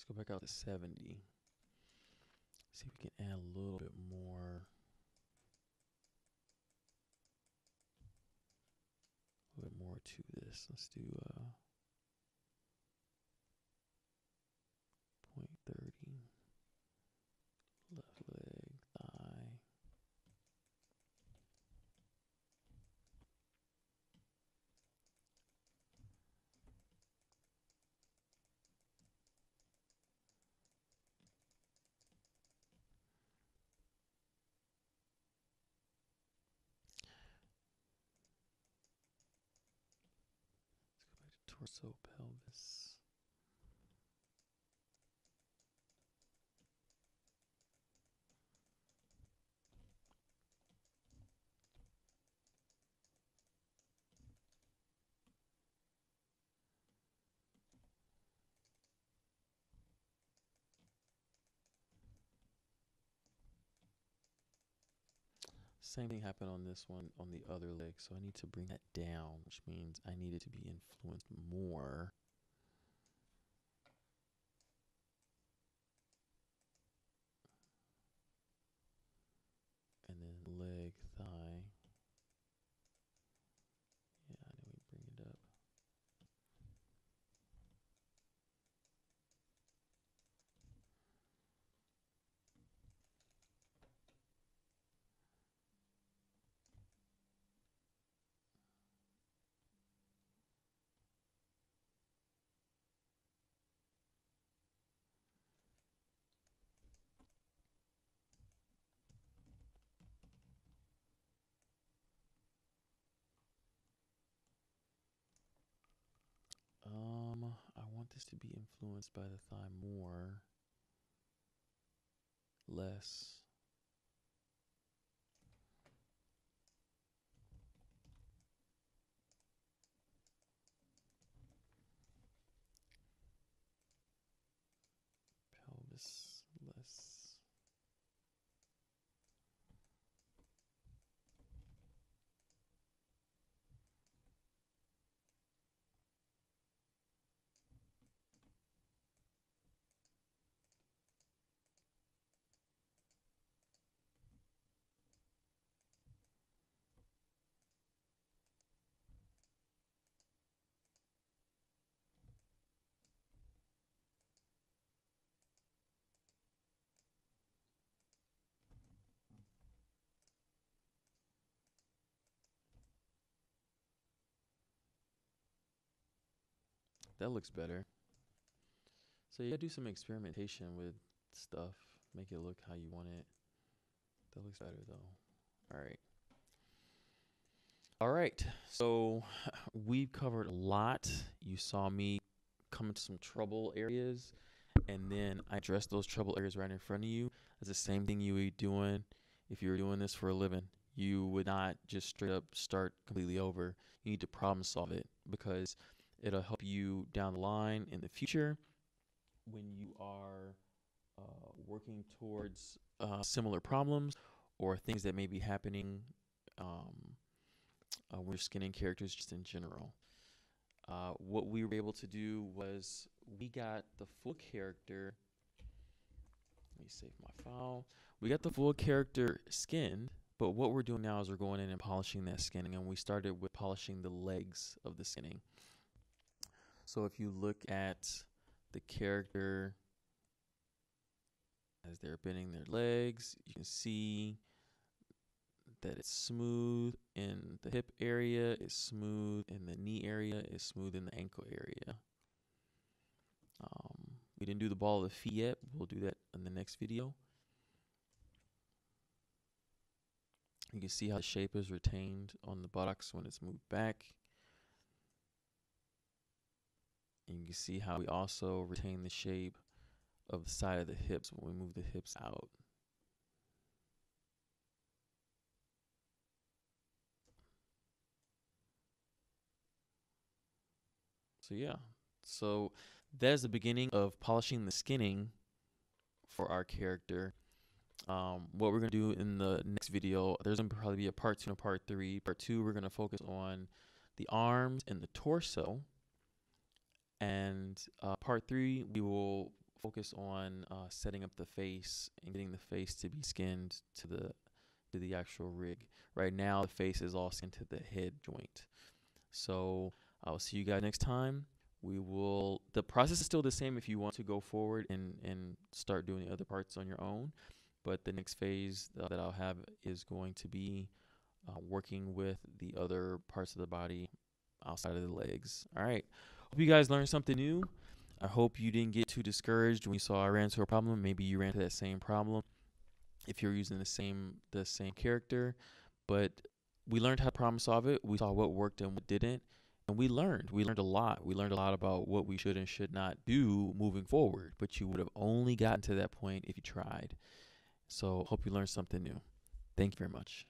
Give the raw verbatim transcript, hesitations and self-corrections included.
Let's go back out to seventy. See if we can add a little bit more. A little bit more to this. Let's do uh, point thirty. Left leg, thigh. Torso, pelvis. Same thing happened on this one, on the other leg, so I need to bring that down, which means I need it to be influenced more. And then leg, thigh. Yeah, I know we bring it up. Um, I want this to be influenced by the thigh more, less. Pelvis, less. That looks better. So you gotta do some experimentation with stuff. Make it look how you want it. That looks better though. All right. All right. So we've covered a lot. You saw me come into some trouble areas, and then I addressed those trouble areas right in front of you. That's the same thing you would be doing if you were doing this for a living. You would not just straight up start completely over. You need to problem solve it, because it'll help you down the line in the future when you are uh, working towards uh, similar problems or things that may be happening um, uh, when you're skinning characters just in general. Uh, what we were able to do was we got the full character. Let me save my file. We got the full character skinned. But what we're doing now is we're going in and polishing that skinning, and we started with polishing the legs of the skinning. So if you look at the character as they're bending their legs, you can see that it's smooth in the hip area, it's smooth in the knee area, it's smooth in the ankle area. Um, we didn't do the ball of the feet yet. We'll do that in the next video. You can see how the shape is retained on the buttocks when it's moved back. And you can see how we also retain the shape of the side of the hips when we move the hips out. So yeah, so that is the beginning of polishing the skinning for our character. Um, what we're going to do in the next video, there's going to probably be a part two and a part three. Part two, we're going to focus on the arms and the torso. And uh, part three, we will focus on uh, setting up the face and getting the face to be skinned to the to the actual rig. Right now, the face is all skinned to the head joint. So I'll see you guys next time. We will. The process is still the same if you want to go forward and and start doing the other parts on your own. But the next phase uh, that I'll have is going to be uh, working with the other parts of the body outside of the legs. All right. Hope you guys learned something new. I hope you didn't get too discouraged when you saw I ran into a problem. Maybe you ran into that same problem if you're using the same the same character. But we learned how to problem solve it. We saw what worked and what didn't. And we learned. We learned a lot. We learned a lot about what we should and should not do moving forward. But you would have only gotten to that point if you tried. So hope you learned something new. Thank you very much.